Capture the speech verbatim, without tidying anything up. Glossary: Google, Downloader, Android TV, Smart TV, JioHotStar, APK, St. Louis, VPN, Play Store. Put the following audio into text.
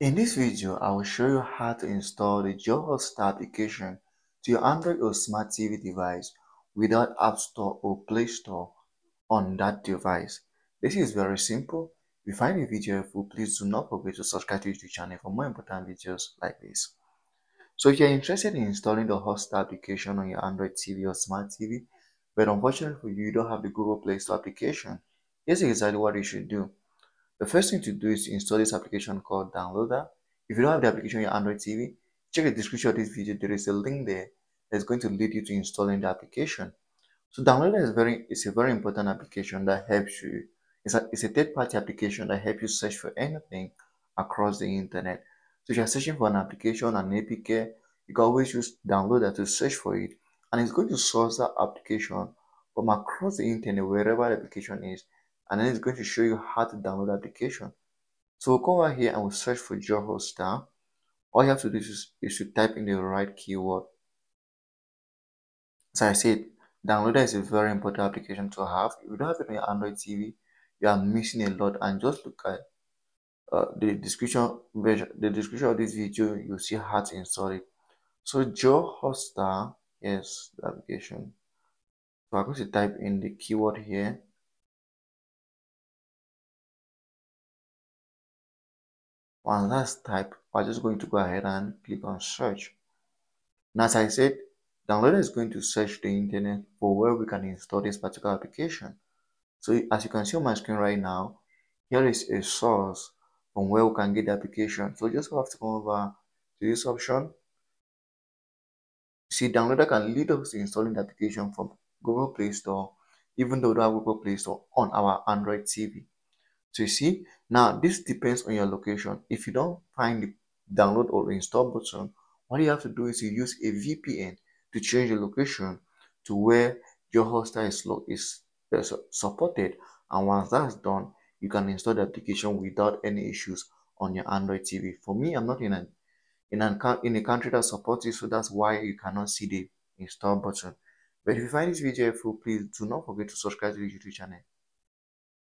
In this video, I will show you how to install the JioHotStar application to your Android or Smart T V device without App Store or Play Store on that device. This is very simple. If you find the video helpful, please do not forget to subscribe to the YouTube channel for more important videos like this. So if you are interested in installing the HotStar application on your Android T V or Smart T V, but unfortunately for you, you don't have the Google Play Store application, here's exactly what you should do. The first thing to do is install this application called Downloader. If you don't have the application on your Android T V, check the description of this video. There is a link there that's going to lead you to installing the application. So Downloader is very, it's a very important application that helps you. It's a, it's a third-party application that helps you search for anything across the internet. So if you're searching for an application, an A P K, you can always use Downloader to search for it. And it's going to source that application from across the internet, wherever the application is. And then it's going to show you how to download the application. So we'll go over here and we'll search for JioHotStar. All you have to do is, is to type in the right keyword. As I said, Downloader is a very important application to have. If you don't have it on your Android T V, you are missing a lot. And just look at uh, the description version, the description of this video, you'll see how to install it. So JioHotStar, yes, the application. So I'm going to type in the keyword here. Once that's typed, we're just going to go ahead and click on search. Now, as I said, Downloader is going to search the internet for where we can install this particular application. So as you can see on my screen right now, here is a source from where we can get the application. So just have to come over to this option. See, Downloader can lead us to installing the application from Google Play Store, even though we don't have Google Play Store on our Android T V. So you see, now this depends on your location. If you don't find the download or install button, what you have to do is you use a V P N to change the location to where JioHotStar is, is uh, supported. And once that's done, you can install the application without any issues on your Android T V. For me, I'm not in a, in a, in a country that supports it, so that's why you cannot see the install button. But if you find this video helpful, please do not forget to subscribe to the YouTube channel.